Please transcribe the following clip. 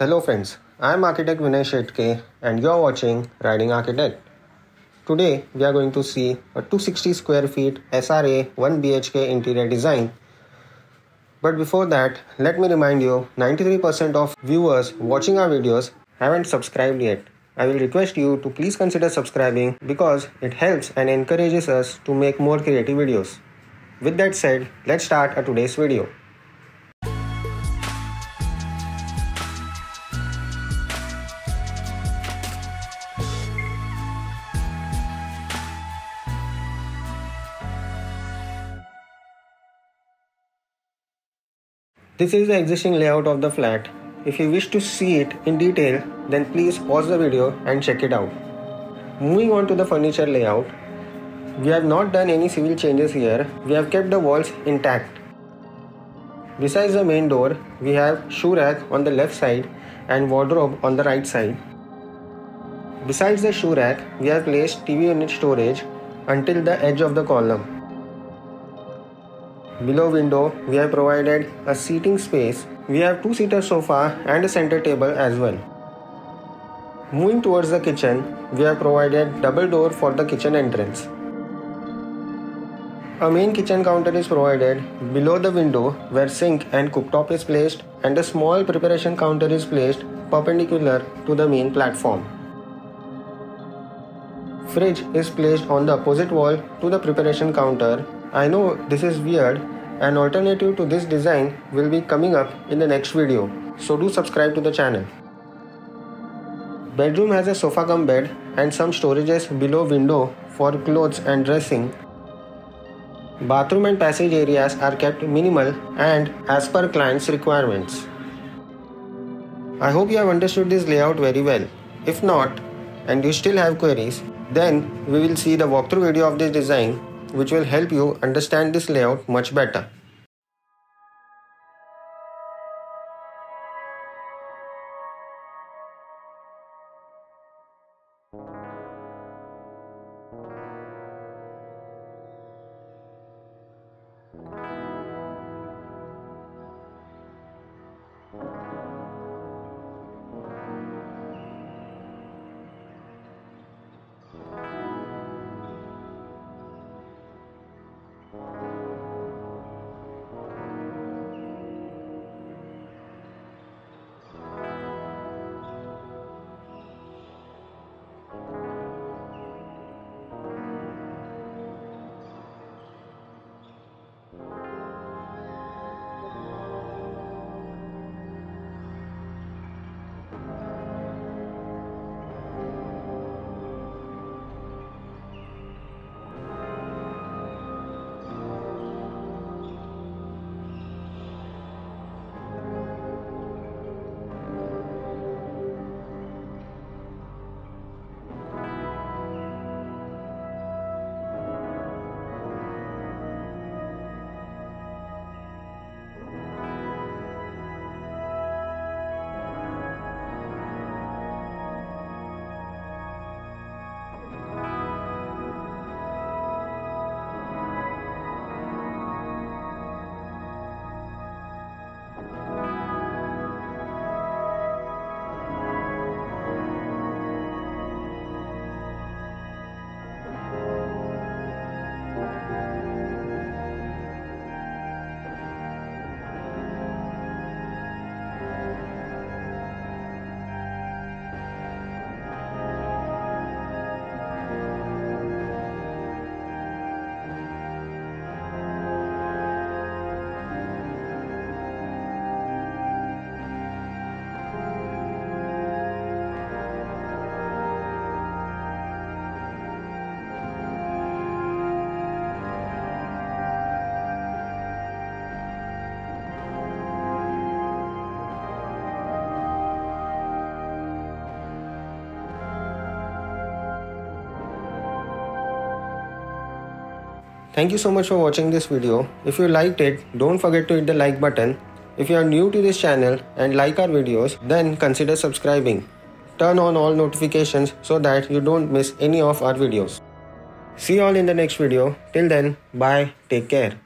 Hello friends, I am architect Vinay Shetake and you are watching Riding Architect. Today we are going to see a 260 square feet SRA 1 BHK interior design. But before that, let me remind you 93% of viewers watching our videos haven't subscribed yet. I will request you to please consider subscribing because it helps and encourages us to make more creative videos. With that said, let's start our today's video. This is the existing layout of the flat. If you wish to see it in detail, then please pause the video and check it out. Moving on to the furniture layout, we have not done any civil changes here. We have kept the walls intact. Besides the main door, we have shoe rack on the left side and wardrobe on the right side. Besides the shoe rack, we have placed TV unit storage until the edge of the column. Below window, we have provided a seating space. We have two-seater sofa and a center table as well. Moving towards the kitchen, we have provided double door for the kitchen entrance. A main kitchen counter is provided below the window where sink and cooktop is placed, and a small preparation counter is placed perpendicular to the main platform. Fridge is placed on the opposite wall to the preparation counter. I know this is weird, an alternative to this design will be coming up in the next video, so do subscribe to the channel. Bedroom has a sofa cum bed and some storages below window for clothes and dressing. Bathroom and passage areas are kept minimal and as per client's requirements. I hope you have understood this layout very well. If not, and you still have queries, then we will see the walkthrough video of this design, which will help you understand this layout much better. Thank you so much for watching this video. If you liked it, don't forget to hit the like button. If you are new to this channel and like our videos, then consider subscribing. Turn on all notifications so that you don't miss any of our videos. See you all in the next video. Till then, bye, take care.